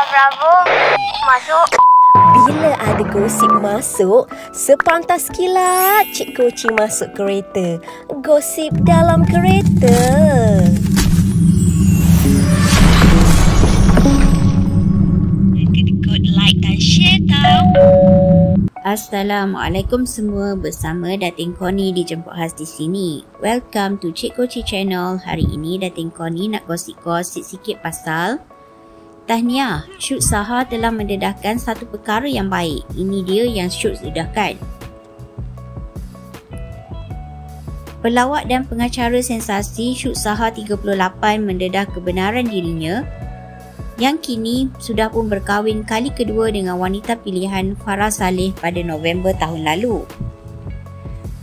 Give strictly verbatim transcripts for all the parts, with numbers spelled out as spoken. Pak Prabowo masuk. Bila ada gosip masuk, sepantas kilat Cik Koci masuk kereta. Gosip dalam kereta. Kod like dan share tau. Assalamualaikum semua, bersama Datin Koni dijemput khas di sini. Welcome to Cik Koci channel. Hari ini Datin Koni nak gosip-gosip sikit pasal tahniah, Syuk Sahar telah mendedahkan satu perkara yang baik. Ini dia yang Syuk dedahkan. Pelawak dan pengacara sensasi Syuk Sahar tiga puluh lapan mendedah kebenaran dirinya yang kini sudah pun berkahwin kali kedua dengan wanita pilihan Farah Saleh pada November tahun lalu.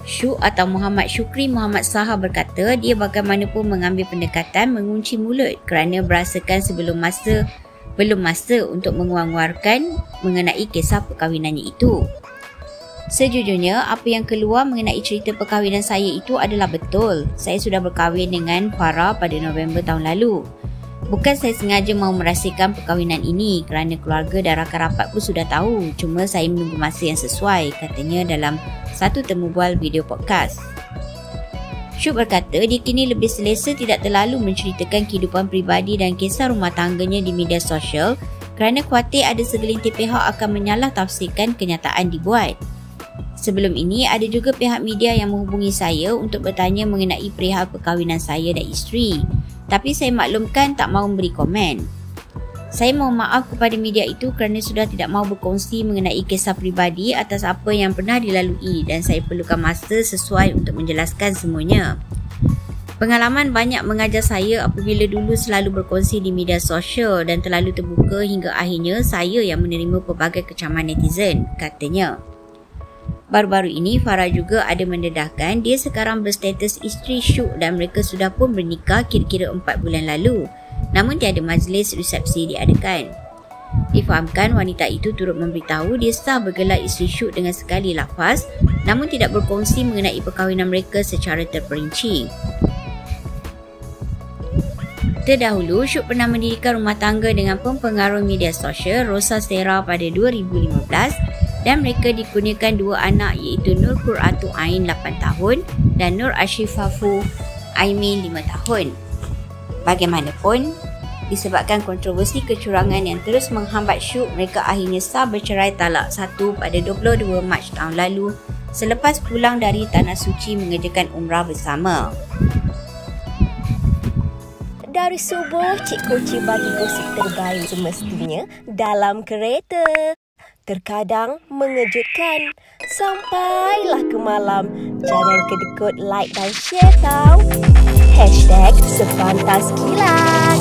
Syuk atau Muhammad Shukri Muhammad Sahar berkata dia bagaimanapun mengambil pendekatan mengunci mulut kerana berasakan sebelum masa belum masa untuk mengangguarkan mengenai kisah perkahwinannya itu. Sejujurnya, apa yang keluar mengenai cerita perkahwinan saya itu adalah betul. Saya sudah berkahwin dengan Farah pada November tahun lalu. Bukan saya sengaja mahu merahsiakan perkahwinan ini kerana keluarga dan rakan rapat pun sudah tahu. Cuma saya menunggu masa yang sesuai, katanya dalam satu temu bual video podcast. Syuk berkata dia kini lebih selesa tidak terlalu menceritakan kehidupan peribadi dan kisah rumah tangganya di media sosial kerana khawatir ada segelintir pihak akan menyalah tafsirkan kenyataan dibuat. Sebelum ini, ada juga pihak media yang menghubungi saya untuk bertanya mengenai perihal perkahwinan saya dan isteri. Tapi saya maklumkan tak mahu memberi komen. Saya mohon maaf kepada media itu kerana sudah tidak mahu berkongsi mengenai kisah peribadi atas apa yang pernah dilalui dan saya perlukan masa sesuai untuk menjelaskan semuanya. Pengalaman banyak mengajar saya apabila dulu selalu berkongsi di media sosial dan terlalu terbuka hingga akhirnya saya yang menerima pelbagai kecaman netizen, katanya. Baru-baru ini, Farah juga ada mendedahkan dia sekarang berstatus isteri Syuk dan mereka sudah pun bernikah kira-kira empat bulan lalu. Namun tiada majlis resepsi diadakan. Difahamkan wanita itu turut memberitahu dia sah bergelar isteri Syuk dengan sekali lafaz, namun tidak berkongsi mengenai perkahwinan mereka secara terperinci. Terdahulu, Syuk pernah mendirikan rumah tangga dengan pempengaruh media sosial Rosa Sarah pada dua ribu lima belas. Dan mereka dikurniakan dua anak iaitu Nur Qurratu Ain lapan tahun dan Nur Ashrifatu Aimin lima tahun. Bagaimanapun, disebabkan kontroversi kecurangan yang terus menghambat Syuk, mereka akhirnya sah bercerai talak satu pada dua puluh dua Mac tahun lalu selepas pulang dari Tanah Suci mengerjakan umrah bersama. Dari subuh, Cik Koci bagi gosip terbaik semestinya dalam kereta. Terkadang mengejutkan. Sampailah ke malam. Jangan kedekut like dan share tau. Hashtag Sepantas Kilat.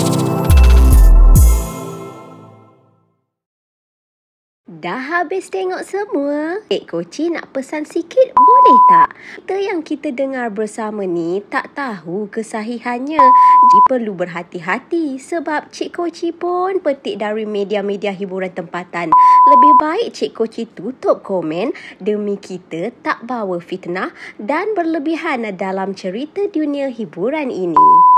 Dah habis tengok semua? Cik Koci nak pesan sikit boleh tak? Cerita yang kita dengar bersama ni tak tahu kesahihannya. Jadi perlu berhati-hati sebab Cik Koci pun petik dari media-media hiburan tempatan. Lebih baik Cik Koci tutup komen demi kita tak bawa fitnah dan berlebihan dalam cerita dunia hiburan ini.